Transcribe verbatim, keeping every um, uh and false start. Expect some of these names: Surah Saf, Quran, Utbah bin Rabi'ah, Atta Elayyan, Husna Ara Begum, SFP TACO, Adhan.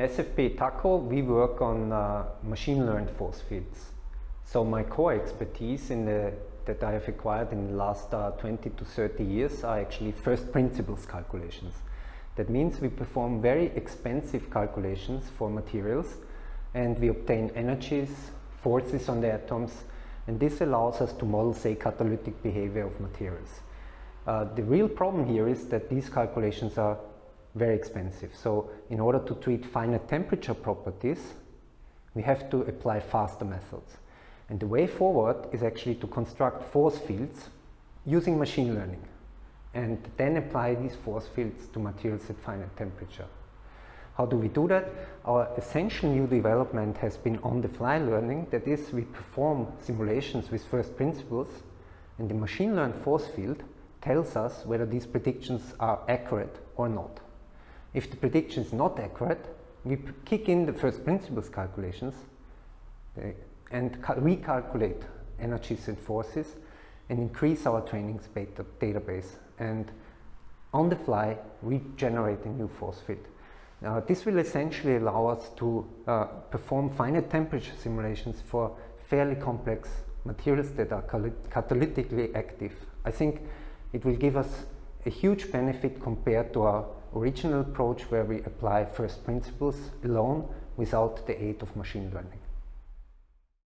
S F P TACO, we work on uh, machine-learned force fields. So my core expertise in the, that I have acquired in the last uh, twenty to thirty years are actually first principles calculations. That means we perform very expensive calculations for materials, and we obtain energies, forces on the atoms, and this allows us to model, say, catalytic behavior of materials. Uh, the real problem here is that these calculations are very expensive. So in order to treat finer temperature properties, we have to apply faster methods. And the way forward is actually to construct force fields using machine learning, and then apply these force fields to materials at finer temperature. How do we do that? Our essential new development has been on-the-fly learning. That is, we perform simulations with first principles, and the machine-learned force field tells us whether these predictions are accurate or not. If the prediction is not accurate, we kick in the first principles calculations and recalculate energies and forces and increase our training database, and on the fly regenerate a new force field. Now, this will essentially allow us to uh, perform finer temperature simulations for fairly complex materials that are catalytically active. I think it will give us a huge benefit compared to our original approach, where we apply first principles alone without the aid of machine learning.